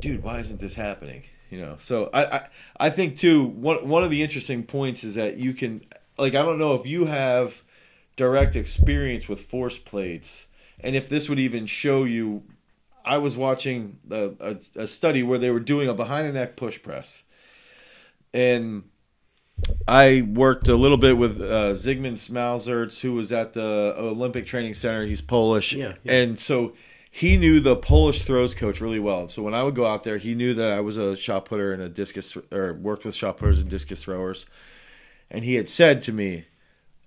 dude, why isn't this happening? You know? So I, I, I think too, one, one of the interesting points is that you can, like, I don't know if you have direct experience with force plates, and if this would even show you, I was watching a, a, a study where they were doing a behind the neck push press. And I worked a little bit with uh, Zygmunt Smalsertz, who was at the Olympic Training Center. He's Polish. Yeah, yeah. And so he knew the Polish throws coach really well. So when I would go out there, he knew that I was a shot putter and a discus, or worked with shot putters and discus throwers. And he had said to me,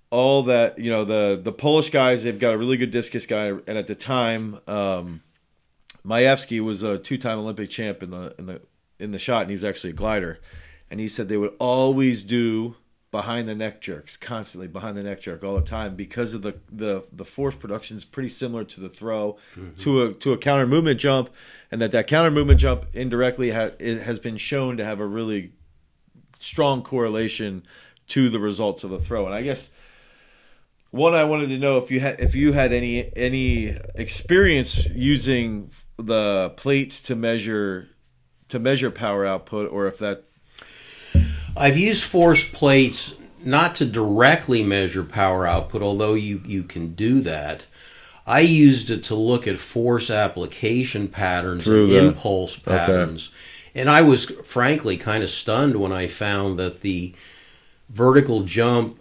all that, you know, the the Polish guys, they've got a really good discus guy, and at the time, um, Majewski was a two-time Olympic champ in the in the in the shot, and he was actually a glider. And he said they would always do behind the neck jerks, constantly behind the neck jerk all the time, because of the the the force production is pretty similar to the throw, mm-hmm. to a to a counter movement jump, and that that counter movement jump indirectly ha it has been shown to have a really strong correlation to the results of the throw. And I guess. One, I wanted to know if you had if you had any any experience using the plates to measure to measure power output, or if that. I've used force plates not to directly measure power output, although you you can do that. I used it to look at force application patterns Through and the, impulse patterns, okay. and I was frankly kind of stunned when I found that the vertical jump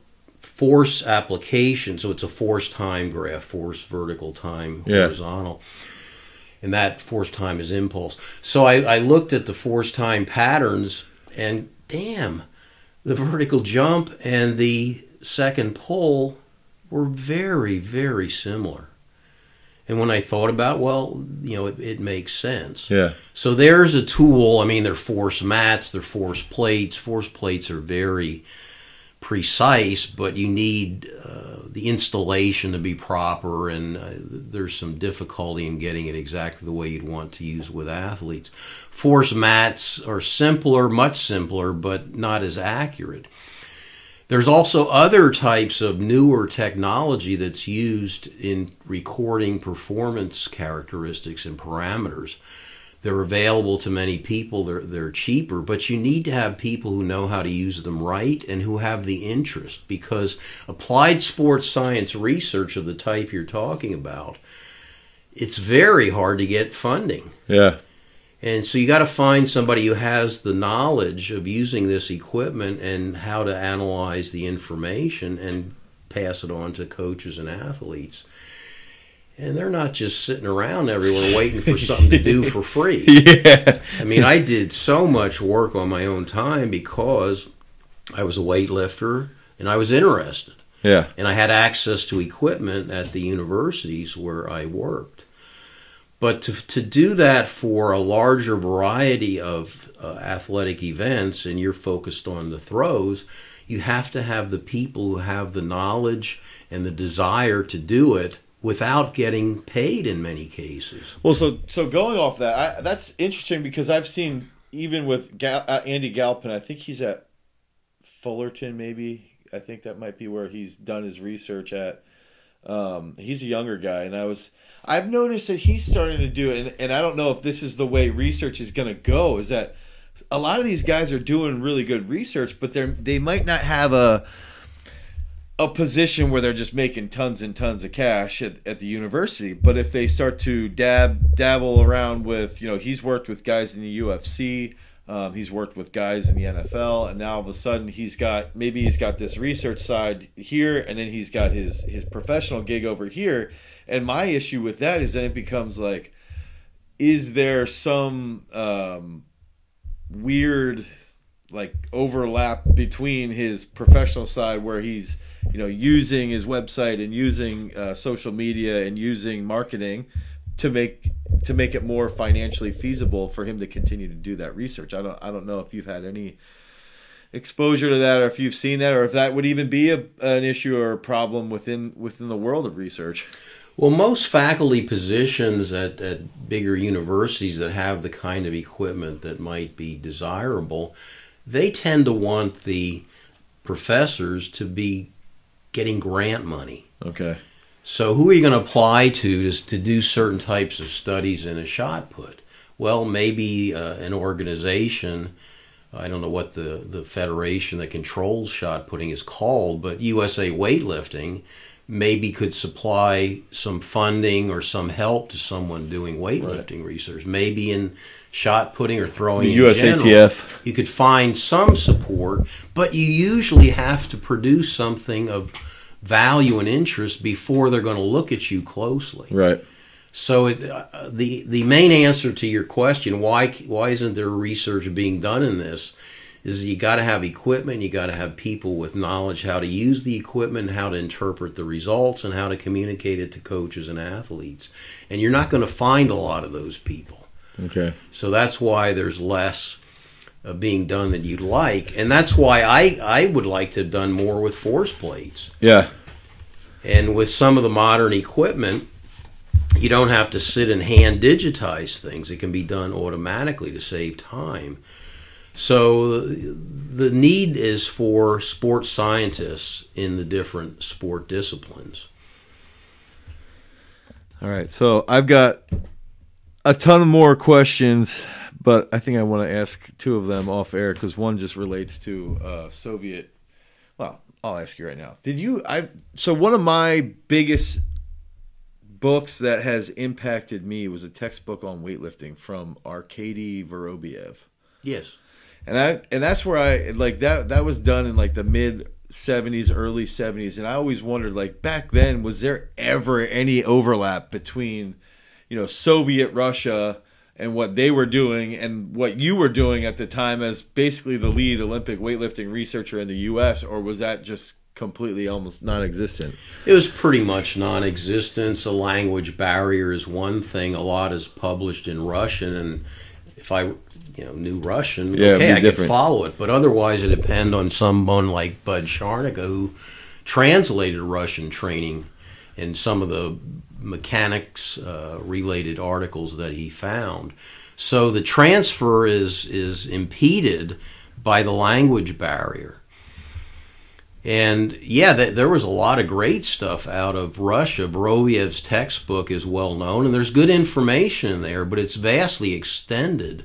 force application, so it's a force time graph, force vertical, time horizontal, yeah. and that force time is impulse. So I, I looked at the force time patterns, and damn, the vertical jump and the second pull were very, very similar. And when I thought about, well, you know, it, it makes sense. Yeah. So there's a tool. I mean, they're force mats, they're force plates. Force plates are very precise, but you need uh, the installation to be proper, and uh, there's some difficulty in getting it exactly the way you'd want to use with athletes. Force mats are simpler, much simpler, but not as accurate. There's also other types of newer technology that's used in recording performance characteristics and parameters. They're available to many people, they're, they're cheaper, but you need to have people who know how to use them right and who have the interest, because applied sports science research of the type you're talking about, it's very hard to get funding. Yeah. And so you got to find somebody who has the knowledge of using this equipment and how to analyze the information and pass it on to coaches and athletes. And they're not just sitting around everywhere waiting for something to do for free. Yeah. I mean, I did so much work on my own time because I was a weightlifter and I was interested. Yeah. And I had access to equipment at the universities where I worked. But to, to do that for a larger variety of uh, athletic events, and you're focused on the throws, you have to have the people who have the knowledge and the desire to do it without getting paid in many cases. Well, so so going off that, I, that's interesting, because I've seen, even with Gal, uh, Andy Galpin, I think he's at Fullerton maybe. I think that might be where he's done his research at. Um, he's a younger guy, and I was, I've noticed that he's starting to do it, and, and I don't know if this is the way research is going to go, is that a lot of these guys are doing really good research, but they're, they might not have a... a position where they're just making tons and tons of cash at, at the university. But if they start to dab dabble around with, you know, he's worked with guys in the U F C, um, he's worked with guys in the N F L, and now all of a sudden he's got, maybe he's got this research side here, and then he's got his, his professional gig over here. And my issue with that is then it becomes like, is there some um, weird... like overlap between his professional side where he's, you know, using his website and using uh, social media and using marketing to make to make it more financially feasible for him to continue to do that research. I don't I don't know if you've had any exposure to that, or if you've seen that, or if that would even be a, an issue or a problem within within the world of research. Well, most faculty positions at, at bigger universities that have the kind of equipment that might be desirable, they tend to want the professors to be getting grant money. Okay. So who are you going to apply to to do certain types of studies in a shot put? Well, maybe uh, an organization, I don't know what the, the federation that controls shot putting is called, but U S A Weightlifting maybe could supply some funding or some help to someone doing weightlifting right. research. Maybe in shot putting or throwing in general, you could find some support, but you usually have to produce something of value and interest before they're going to look at you closely. Right. So it, uh, the the main answer to your question, why why isn't there research being done in this, is you got to have equipment, you got to have people with knowledge how to use the equipment, how to interpret the results, and how to communicate it to coaches and athletes. And you're not going to find a lot of those people. Okay. So that's why there's less uh, being done than you'd like. And that's why I, I would like to have done more with force plates. Yeah. And with some of the modern equipment, you don't have to sit and hand digitize things. It can be done automatically to save time. So the need is for sports scientists in the different sport disciplines. All right, so I've got a ton more questions, but I think I want to ask two of them off air, because one just relates to uh, Soviet. Well, I'll ask you right now. Did you? I so one of my biggest books that has impacted me was a textbook on weightlifting from Arkady Vorobiev. Yes. And I and that's where I like that that was done in like the mid seventies, early seventies, and I always wondered, like, back then, was there ever any overlap between, you know, Soviet Russia and what they were doing and what you were doing at the time as basically the lead Olympic weightlifting researcher in the U S, or was that just completely almost non-existent? It was pretty much non-existent. The language barrier is one thing. A lot is published in Russian, and if I, you know, knew Russian, yeah, okay, I different. could follow it. But otherwise, it depend on someone like Bud Sharnica, who translated Russian training in some of the mechanics-related uh, articles that he found. So the transfer is is impeded by the language barrier. And yeah, th there was a lot of great stuff out of Russia. Vorobiev's textbook is well known, and there's good information in there, but it's vastly extended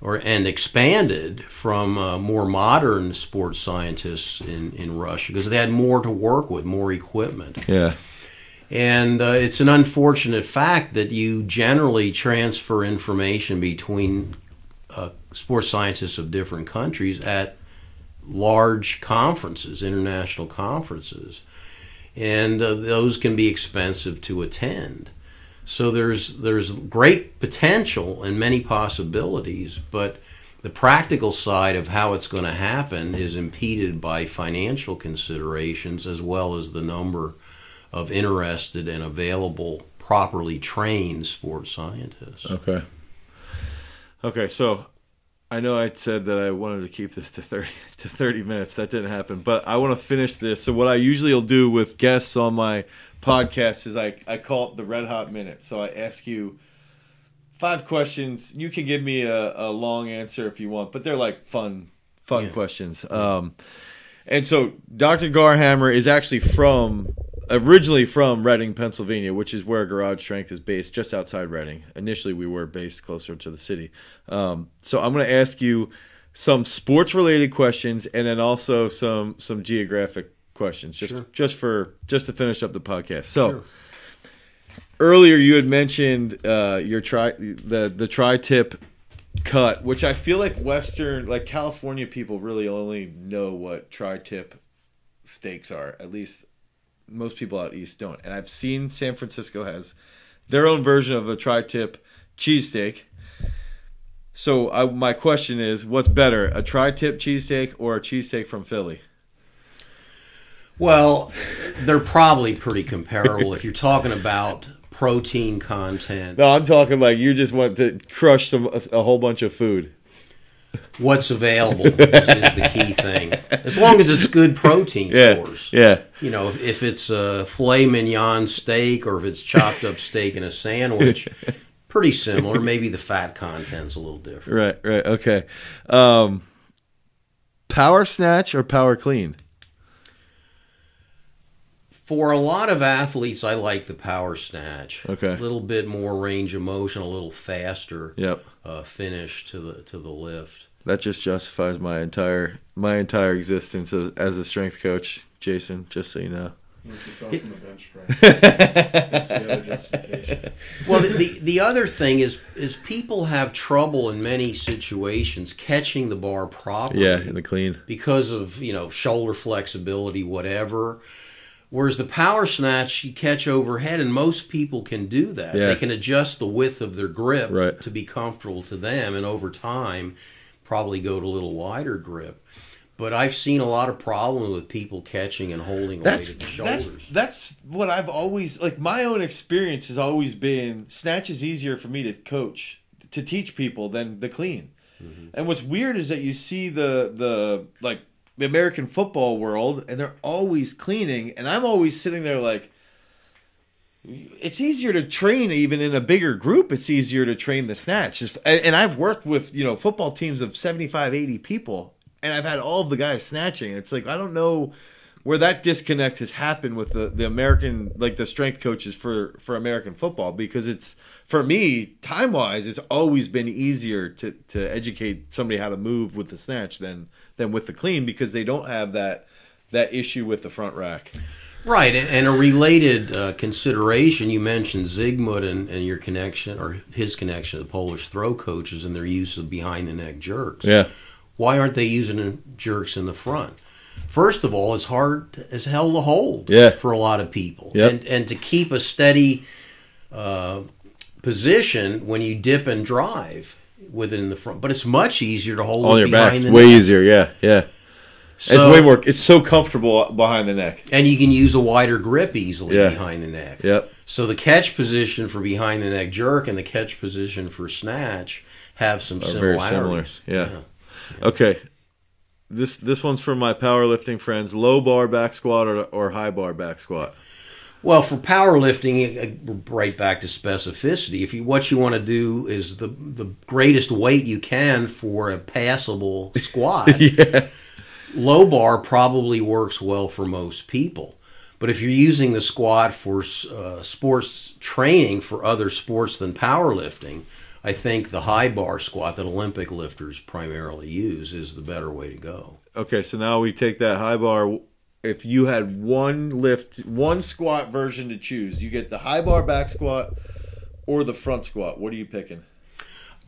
or and expanded from uh, more modern sports scientists in, in Russia, because they had more to work with, more equipment. Yeah. And uh, it's an unfortunate fact that you generally transfer information between uh, sports scientists of different countries at large conferences, international conferences, and uh, those can be expensive to attend. So there's there's great potential and many possibilities, but the practical side of how it's going to happen is impeded by financial considerations, as well as the number of interested and available, properly trained sports scientists. Okay. Okay, so I know I said that I wanted to keep this to thirty to thirty minutes. That didn't happen, but I want to finish this. So what I usually will do with guests on my podcast is I, I call it the Red Hot Minute. So I ask you five questions. You can give me a, a long answer if you want, but they're like fun, fun yeah. questions. Um, and so Doctor Garhammer is actually from... originally from Reading, Pennsylvania, which is where Garage Strength is based, just outside Reading. Initially, we were based closer to the city. Um, so I'm going to ask you some sports-related questions, and then also some some geographic questions, just sure. just for just to finish up the podcast. So sure. earlier you had mentioned uh, your tri the the tri-tip cut, which I feel like Western, like California people, really only know what tri-tip steaks are, at least. Most people out east don't. And I've seen San Francisco has their own version of a tri-tip cheesesteak. So I, my question is, what's better, a tri-tip cheesesteak or a cheesesteak from Philly? Well, they're probably pretty comparable if you're talking about protein content. No, I'm talking like you just want to crush some a, a whole bunch of food. What's available is the key thing. As long as it's good protein yeah, source. Yeah. You know, if, if it's a filet mignon steak or if it's chopped up steak in a sandwich, pretty similar. Maybe the fat content's a little different. Right, right. Okay. Um, power snatch or power clean? For a lot of athletes, I like the power snatch. Okay. A little bit more range of motion, a little faster. Yep. Uh, finish to the to the lift. That just justifies my entire my entire existence as, as a strength coach, Jason. Just so you know. It, bench press. That's the other justification. Well, the, the the other thing is is people have trouble in many situations catching the bar properly. Yeah, in the clean. Because of, you know, shoulder flexibility, whatever. Whereas the power snatch, you catch overhead, and most people can do that. Yeah. They can adjust the width of their grip right. to be comfortable to them, and over time, probably go to a little wider grip. But I've seen a lot of problems with people catching and holding that's, away to the shoulders. That's, that's what I've always, like my own experience has always been, snatch is easier for me to coach, to teach people than the clean. Mm-hmm. And what's weird is that you see the, the like, the American football world, and they're always cleaning, and I'm always sitting there like, it's easier to train even in a bigger group. It's easier to train the snatch. And I've worked with, you know, football teams of seventy-five, eighty people, and I've had all of the guys snatching. It's like, I don't know where that disconnect has happened with the, the American, like the strength coaches for, for American football, because it's, for me, time-wise, it's always been easier to, to educate somebody how to move with the snatch than than with the clean, because they don't have that that issue with the front rack. Right, and, and a related uh, consideration, you mentioned Zygmunt and, and your connection, or his connection to the Polish throw coaches and their use of behind-the-neck jerks. Yeah. Why aren't they using jerks in the front? First of all, it's hard to, it's hell to hold yeah. for a lot of people. Yep. And, and to keep a steady uh, position when you dip and drive within the front. But it's much easier to hold on your back. It's way easier, yeah, yeah. So, it's way more. It's so comfortable behind the neck, and you can use a wider grip easily yeah. behind the neck. Yep. So the catch position for behind the neck jerk and the catch position for snatch have some Are similarities. Very similar. Yeah. yeah. Okay. This this one's for my powerlifting friends: low bar back squat or, or high bar back squat. Well, for powerlifting, right back to specificity. If you, what you want to do is the the greatest weight you can for a passable squat. yeah. Low bar probably works well for most people. But if you're using the squat for uh, sports training for other sports than powerlifting, I think the high bar squat that Olympic lifters primarily use is the better way to go. Okay, so now we take that high bar. If you had one lift, one squat version to choose, you get the high bar back squat or the front squat. What are you picking?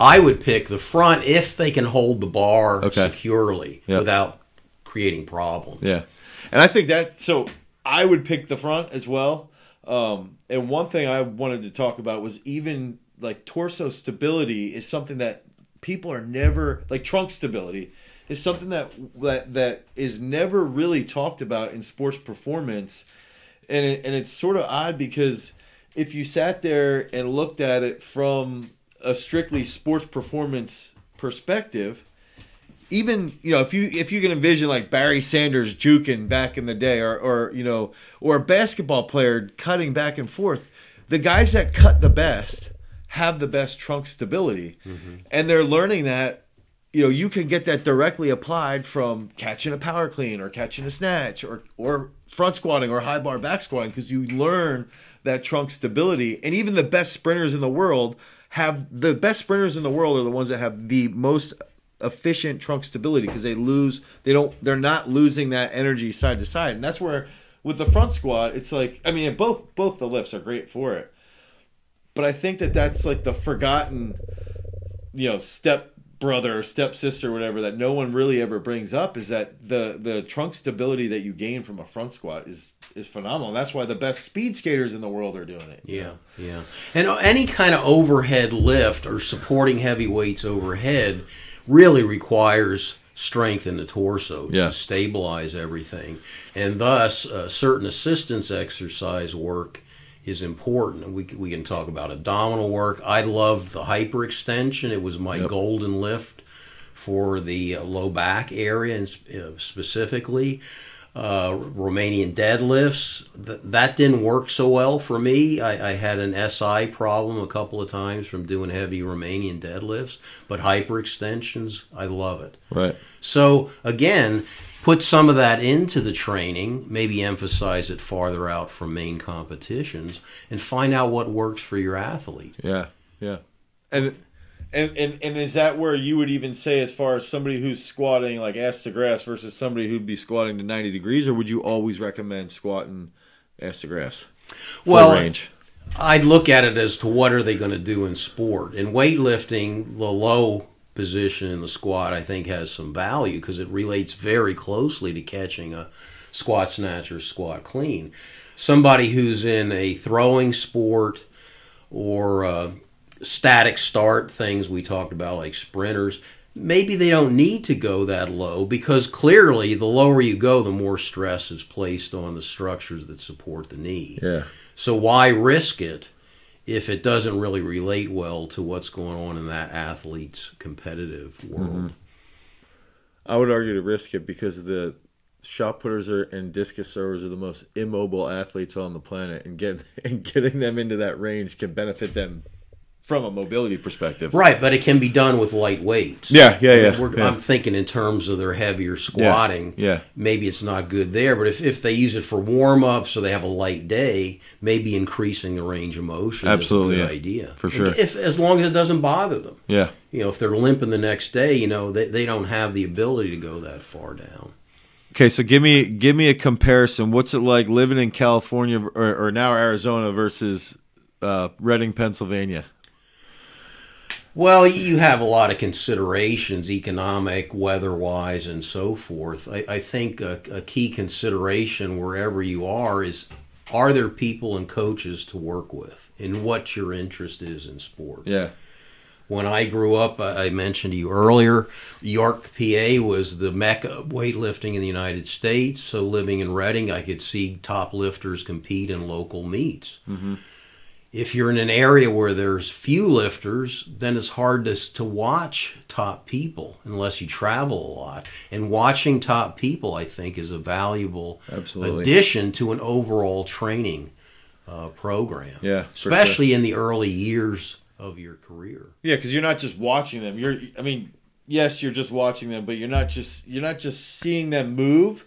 I would pick the front if they can hold the bar okay. securely yep. without creating problems. Yeah. And I think that, so I would pick the front as well. Um, and one thing I wanted to talk about was even like torso stability is something that people are never, like trunk stability. Is something that, that that is never really talked about in sports performance, and it, and it's sort of odd because if you sat there and looked at it from a strictly sports performance perspective, even you know if you if you can envision like Barry Sanders juking back in the day, or or you know or a basketball player cutting back and forth, the guys that cut the best have the best trunk stability, mm-hmm. and they're learning that. You know, you can get that directly applied from catching a power clean or catching a snatch or or front squatting or high bar back squatting because you learn that trunk stability. And even the best sprinters in the world have the best sprinters in the world are the ones that have the most efficient trunk stability because they lose they don't they're not losing that energy side to side. And that's where with the front squat, it's like I mean, both both the lifts are great for it, but I think that that's like the forgotten, you know, step. Brother or stepsister or whatever that no one really ever brings up is that the the trunk stability that you gain from a front squat is is phenomenal. That's why the best speed skaters in the world are doing it. Yeah, know? yeah. And any kind of overhead lift or supporting heavy weights overhead really requires strength in the torso yeah. to stabilize everything. And thus, uh, certain assistance exercise work is important, and we we can talk about abdominal work. I loved the hyperextension; it was my yep. golden lift for the uh, low back area, and uh, specifically uh, Romanian deadlifts. Th that didn't work so well for me. I, I had an S I problem a couple of times from doing heavy Romanian deadlifts, but hyperextensions, I love it. Right. So again. Put some of that into the training, maybe emphasize it farther out from main competitions, and find out what works for your athlete. Yeah, yeah. And and and, and is that where you would even say as far as somebody who's squatting like ass to grass versus somebody who'd be squatting to ninety degrees, or would you always recommend squatting ass to grass? Well, range? I'd look at it as to what are they going to do in sport. In weightlifting, the low position in the squat I think has some value because it relates very closely to catching a squat snatch or squat clean. Somebody who's in a throwing sport or uh, static start things we talked about like sprinters, maybe they don't need to go that low because clearly the lower you go, the more stress is placed on the structures that support the knee. Yeah. So why risk it if it doesn't really relate well to what's going on in that athlete's competitive world? Mm-hmm. I would argue to risk it because the shot putters are, and discus throwers are the most immobile athletes on the planet, and, get, and getting them into that range can benefit them from a mobility perspective. Right, but it can be done with light weights. Yeah, yeah, yeah. We're, yeah. I'm thinking in terms of their heavier squatting. Yeah, yeah. Maybe it's not good there, but if, if they use it for warm-up so they have a light day, maybe increasing the range of motion Absolutely, is a good yeah. idea. For sure. If, as long as it doesn't bother them. Yeah. You know, if they're limping the next day, you know, they, they don't have the ability to go that far down. Okay, so give me, give me a comparison. What's it like living in California or, or now Arizona versus uh, Reading, Pennsylvania? Well, you have a lot of considerations, economic, weather-wise, and so forth. I, I think a, a key consideration wherever you are is, are there people and coaches to work with in what your interest is in sport? Yeah. when I grew up, I mentioned to you earlier, York, P A was the mecca of weightlifting in the United States. So living in Reading, I could see top lifters compete in local meets. Mm-hmm. If you're in an area where there's few lifters, then it's hard to, to watch top people unless you travel a lot. And watching top people, I think, is a valuable Absolutely. addition to an overall training uh, program. Yeah, especially sure. in the early years of your career. Yeah, because you're not just watching them. You're, I mean, yes, you're just watching them, but you're not just you're not just seeing them move.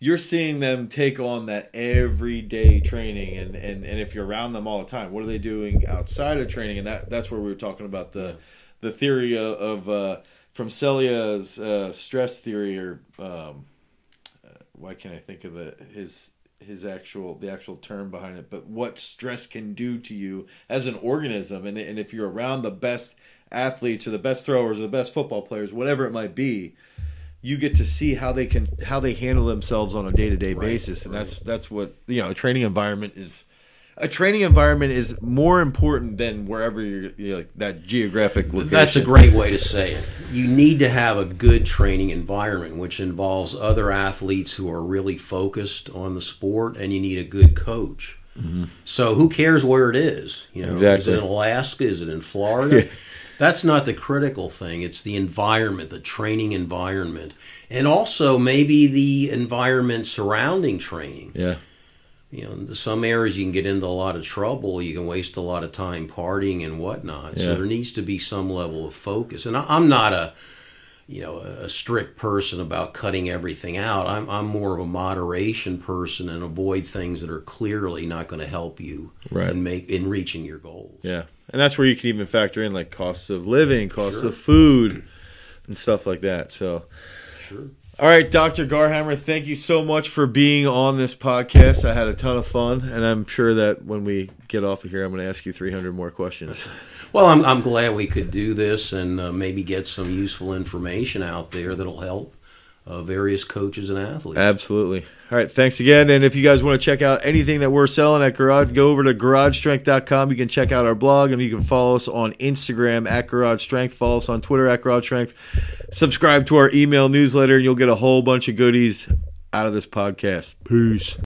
You're seeing them take on that everyday training, and, and, and if you're around them all the time, what are they doing outside of training? And that, that's where we were talking about the the theory of uh, from Celia's uh, stress theory, or um, uh, why can't I think of the his his actual the actual term behind it? But what stress can do to you as an organism, and and if you're around the best athletes or the best throwers or the best football players, whatever it might be, you get to see how they can how they handle themselves on a day-to-day right, basis, and right. that's that's what, you know, a training environment is. A training environment is more important than wherever you're, you're like that geographic location. That's a great way to say it. You need to have a good training environment, which involves other athletes who are really focused on the sport, and you need a good coach. Mm-hmm. So who cares where it is? You know, exactly. Is it in Alaska? Is it in Florida? Yeah. That's not the critical thing. It's the environment, the training environment, and also maybe the environment surrounding training. Yeah. You know, in some areas you can get into a lot of trouble. You can waste a lot of time partying and whatnot. Yeah. So there needs to be some level of focus. And I'm not a, you know, a strict person about cutting everything out. I'm, I'm more of a moderation person, and avoid things that are clearly not going to help you right. in, make, in reaching your goals. Yeah. And that's where you can even factor in like costs of living, costs sure. of food, and stuff like that. So, sure. All right, Doctor Garhammer, thank you so much for being on this podcast. I had a ton of fun, and I'm sure that when we get off of here, I'm going to ask you three hundred more questions. Well, I'm, I'm glad we could do this, and uh, maybe get some useful information out there that'll help uh, various coaches and athletes. Absolutely. All right, thanks again. And if you guys want to check out anything that we're selling at Garage, go over to garage strength dot com. You can check out our blog, and you can follow us on Instagram at Garage Strength. Follow us on Twitter at Garage Strength. Subscribe to our email newsletter, and you'll get a whole bunch of goodies out of this podcast. Peace.